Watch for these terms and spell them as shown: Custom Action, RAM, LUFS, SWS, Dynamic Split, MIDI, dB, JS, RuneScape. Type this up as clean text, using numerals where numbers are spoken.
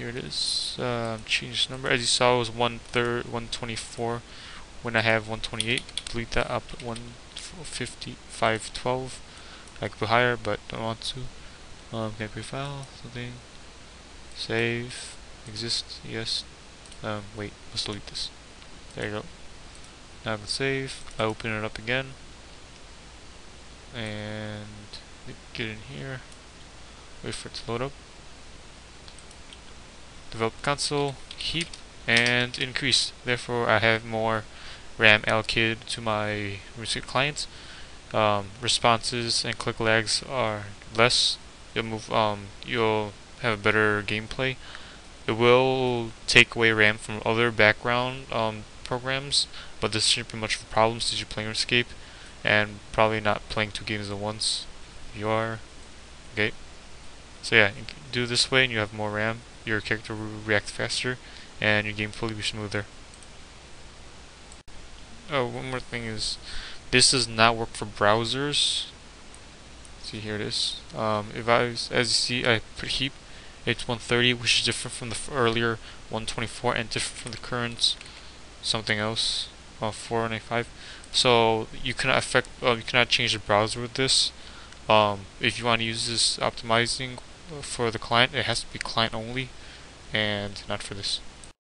Here it is. Change number. As you saw, it was 124. When I have 128, delete that. I'll put 15512. I could put higher, but don't want to. Can I prefile something? Save. Exist. Yes. Wait. Let's delete this. There you go. Now I can save. I open it up again and get in here. Wait for it to load up. Develop console, keep, and increase. Therefore, I have more RAM allocated to my RuneScape client. Responses and click lags are less. You'll have better gameplay. It will take away RAM from other background programs, but this shouldn't be much of a problem since you're playing RuneScape and probably not playing two games at once. If you are, okay. So yeah, do this way, and you have more RAM. Your character will react faster, and your game fully be smoother. Oh, one more thing is, this does not work for browsers. See, here it is. If I, as you see, I put heap. It's 130, which is different from the earlier 124, and different from the current something else, 495. So you cannot affect, you cannot change the browser with this. If you want to use this optimizing for the client, it has to be client only, and not for this.